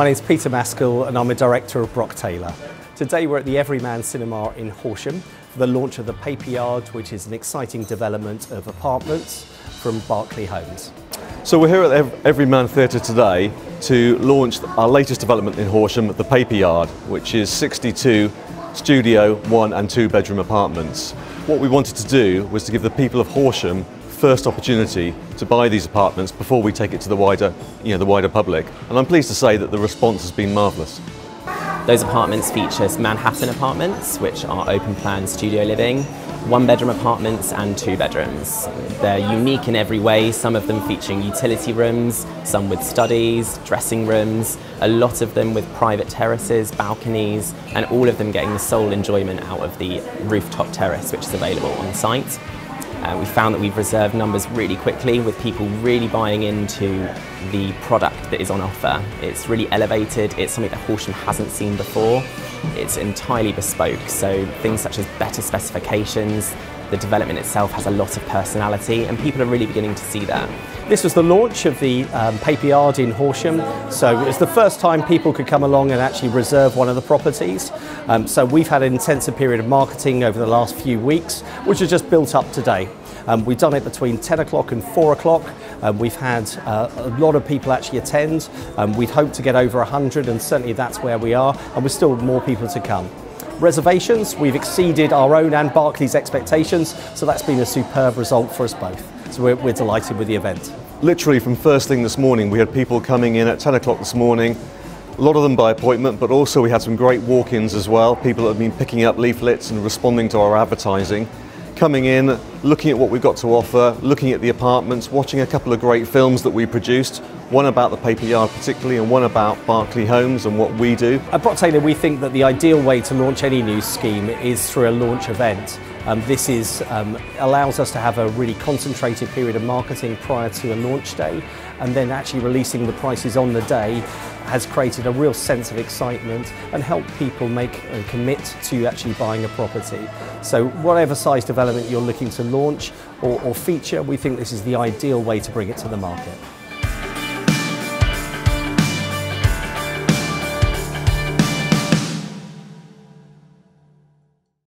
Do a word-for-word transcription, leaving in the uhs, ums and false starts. My name's Peter Maskell and I'm a director of Brock Taylor. Today we're at the Everyman Cinema in Horsham for the launch of The Paper Yard, which is an exciting development of apartments from Berkeley Homes. So we're here at the Everyman Theatre today to launch our latest development in Horsham, The Paper Yard, which is sixty-two studio, one and two bedroom apartments. What we wanted to do was to give the people of Horsham first opportunity to buy these apartments before we take it to the wider, you know, the wider public. And I'm pleased to say that the response has been marvellous. Those apartments feature Manhattan apartments, which are open plan studio living, one bedroom apartments and two bedrooms. They're unique in every way, some of them featuring utility rooms, some with studies, dressing rooms, a lot of them with private terraces, balconies, and all of them getting the sole enjoyment out of the rooftop terrace which is available on site. Uh, we found that we've reserved numbers really quickly with people really buying into the product that is on offer. It's really elevated, it's something that Horsham hasn't seen before. It's entirely bespoke, so things such as better specifications, the development itself has a lot of personality and people are really beginning to see that. This was the launch of the um, Paper Yard in Horsham, so it was the first time people could come along and actually reserve one of the properties. Um, so we've had an intensive period of marketing over the last few weeks, which has just built up today. Um, we've done it between ten o'clock and four o'clock. Um, we've had uh, a lot of people actually attend. Um, we'd hoped to get over one hundred and certainly that's where we are, and we're still more people to come. Reservations, we've exceeded our own and Berkeley's expectations, so that's been a superb result for us both. So we're, we're delighted with the event. Literally from first thing this morning we had people coming in at ten o'clock this morning, a lot of them by appointment, but also we had some great walk-ins as well, people that have been picking up leaflets and responding to our advertising, coming in, looking at what we've got to offer, looking at the apartments, watching a couple of great films that we produced, one about the Paper Yard particularly and one about Berkeley Homes and what we do. At Brock Taylor we think that the ideal way to launch any new scheme is through a launch event. Um, this is, um, allows us to have a really concentrated period of marketing prior to a launch day, and then actually releasing the prices on the day has created a real sense of excitement and helped people make and commit to actually buying a property. So whatever size development you're looking to launch or, or feature, we think this is the ideal way to bring it to the market.